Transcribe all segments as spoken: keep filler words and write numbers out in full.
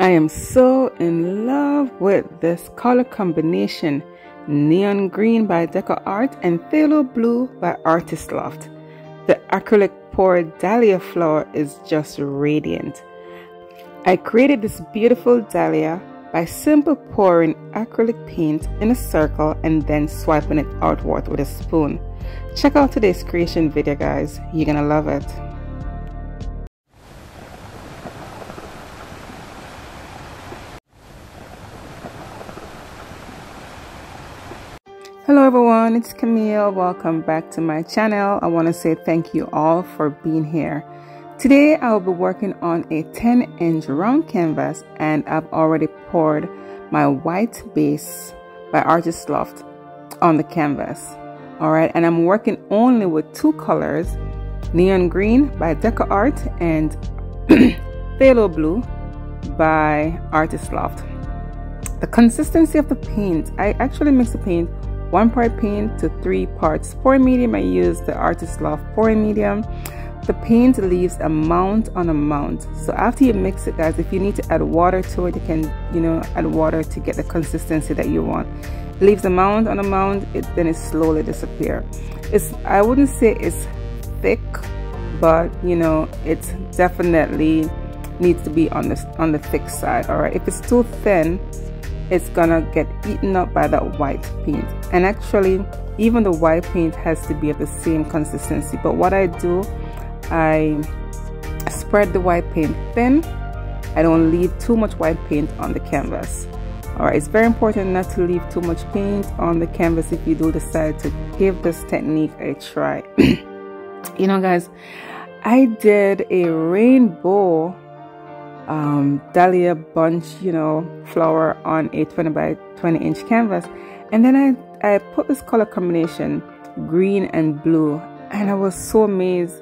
I am so in love with this color combination, Neon Green by DecoArt and Phthalo Blue by Artist Loft. The acrylic poured dahlia flower is just radiant. I created this beautiful dahlia by simply pouring acrylic paint in a circle and then swiping it outward with a spoon. Check out today's creation video, guys. You're gonna love it. Hello everyone, it's Camille. Welcome back to my channel. I want to say thank you all for being here. Today I will be working on a ten inch round canvas, and I've already poured my white base by Artist Loft on the canvas. Alright, and I'm working only with two colors, Neon Green by DecoArt and Phthalo Blue by Artist Loft. The consistency of the paint, I actually mix the paint one part paint to three parts pouring medium. I use the Artist Loft pouring medium. The paint leaves amount on amount, so after you mix it, guys, if you need to add water to it, you can, you know, add water to get the consistency that you want. It leaves amount on amount, it then it slowly disappears. It's, I wouldn't say it's thick, but you know, it's definitely needs to be on this on the thick side. All right, if it's too thin, it's gonna get eaten up by that white paint. And actually, even the white paint has to be of the same consistency. But what I do, I spread the white paint thin. I don't leave too much white paint on the canvas. All right, it's very important not to leave too much paint on the canvas if you do decide to give this technique a try. You know, guys, I did a rainbow Um, dahlia bunch, you know, flower on a twenty by twenty inch canvas, and then I, I put this color combination, green and blue, and I was so amazed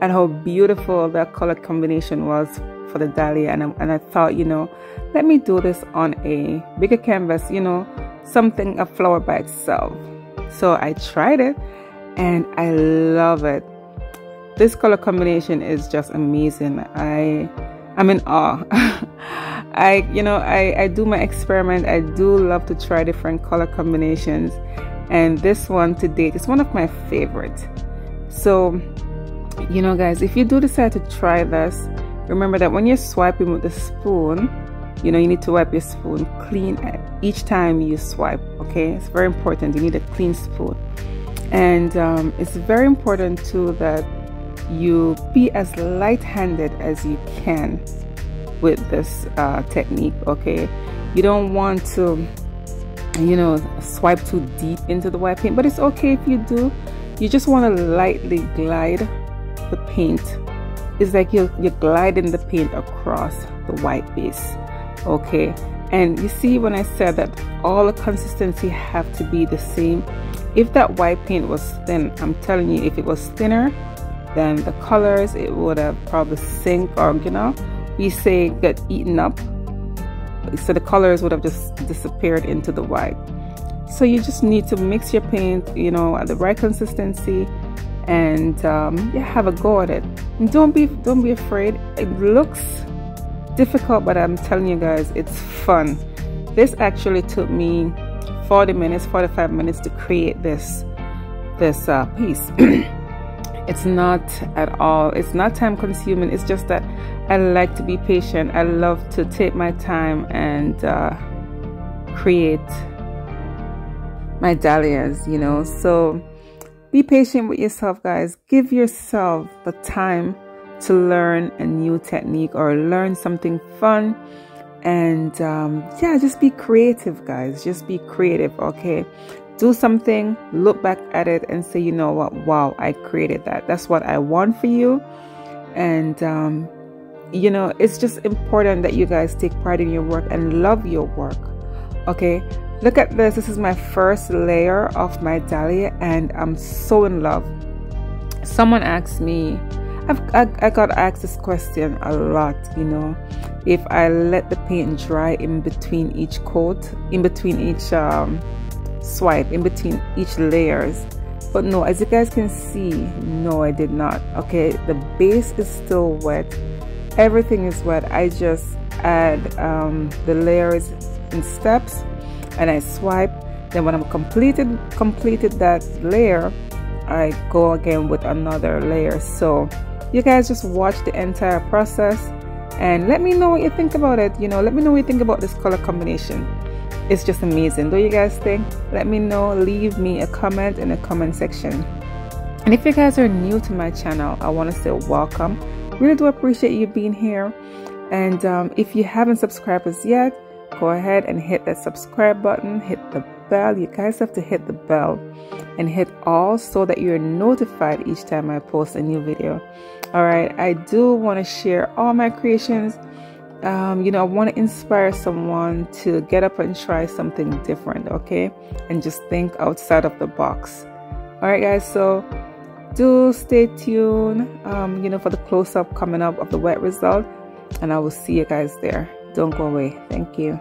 at how beautiful that color combination was for the dahlia. And I, and I thought, you know, let me do this on a bigger canvas, you know, something, a flower by itself. So I tried it and I love it. This color combination is just amazing. I I'm in awe. I, you know, I, I do my experiment. I do love to try different color combinations. And this one to date is one of my favorites. So, you know, guys, if you do decide to try this, remember that when you're swiping with the spoon, you know, you need to wipe your spoon clean each time you swipe, okay? It's very important. You need a clean spoon. And um, it's very important, too, that you be as light-handed as you can with this uh, technique, okay? You don't want to, you know, swipe too deep into the white paint, but it's okay if you do. You just want to lightly glide the paint. It's like you're, you're gliding the paint across the white base, okay? And you see, when I said that all the consistency have to be the same, if that white paint was thin, I'm telling you, if it was thinner, then the colors, it would have probably sink, or, you know, we say get eaten up, so the colors would have just disappeared into the white. So you just need to mix your paint, you know, at the right consistency, and um, yeah, have a go at it. And don't be don't be afraid. It looks difficult, but I'm telling you guys, it's fun. This actually took me forty minutes, forty-five minutes to create this this uh, piece. It's not at all, it's not time consuming. It's just that I like to be patient. I love to take my time and uh, create my dahlias, you know. So be patient with yourself, guys. Give yourself the time to learn a new technique or learn something fun. And um, yeah, just be creative, guys. Just be creative, okay? Do something, look back at it and say, you know what, wow, I created that. That's what I want for you. And, um, you know, it's just important that you guys take pride in your work and love your work. Okay, look at this. This is my first layer of my dahlia and I'm so in love. Someone asked me, I've, I, I got asked this question a lot, you know, if I let the paint dry in between each coat, in between each... Um, swipe, in between each layers. But no, as you guys can see, no, I did not. Okay, the base is still wet, everything is wet. I just add um, the layers in steps, and I swipe. Then when I'm completed completed that layer, I go again with another layer. So you guys just watch the entire process and let me know what you think about it. You know, let me know what you think about this color combination. It's just amazing. Don't you guys think? Let me know. Leave me a comment in the comment section. And if you guys are new to my channel, I want to say welcome. Really do appreciate you being here. And um, if you haven't subscribed as yet, go ahead and hit that subscribe button, hit the bell. You guys have to hit the bell and hit all so that you're notified each time I post a new video. All right, I do want to share all my creations. Um, you know, I want to inspire someone to get up and try something different, okay? And just think outside of the box. All right, guys, so do stay tuned, um, you know, for the close-up coming up of the wet result. And I will see you guys there. Don't go away. Thank you.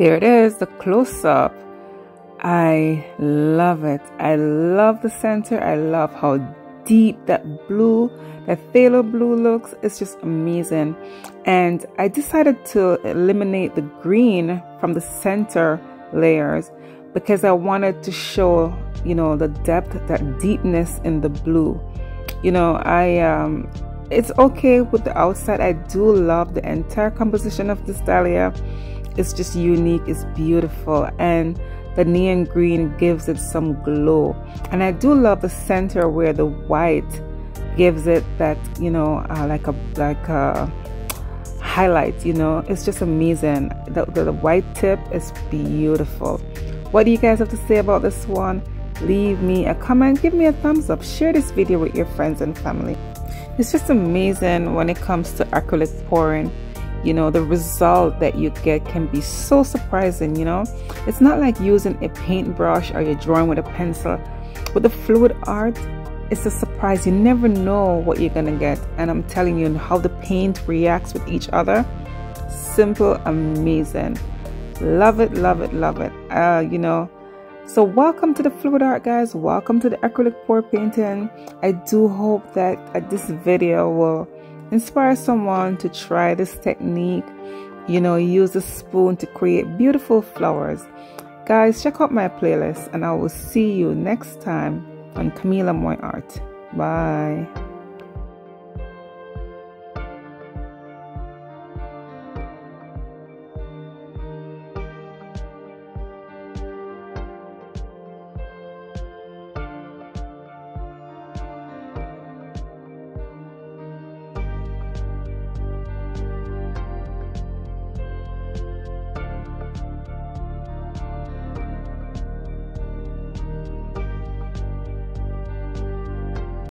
Here it is, the close-up. I love it. I love the center. I love how deep that blue, that phthalo blue looks. It's just amazing. And I decided to eliminate the green from the center layers because I wanted to show, you know, the depth, that deepness in the blue. You know, I um, it's okay with the outside. I do love the entire composition of this dahlia. It's just unique, it's beautiful, and the neon green gives it some glow. And I do love the center where the white gives it that, you know, uh, like a like a highlight, you know. It's just amazing. The, the, the white tip is beautiful. What do you guys have to say about this one? Leave me a comment, give me a thumbs up, share this video with your friends and family. It's just amazing when it comes to acrylic pouring. You know, the result that you get can be so surprising, you know. It's not like using a paintbrush or you're drawing with a pencil. With the fluid art, it's a surprise. You never know what you're gonna get. And I'm telling you, how the paint reacts with each other. Simple, amazing. Love it, love it, love it. Uh, you know. So welcome to the fluid art, guys. Welcome to the acrylic pour painting. I do hope that uh, this video will inspire someone to try this technique. You know, use a spoon to create beautiful flowers. Guys, check out my playlist, and I will see you next time on Camile Amoy Art. Bye.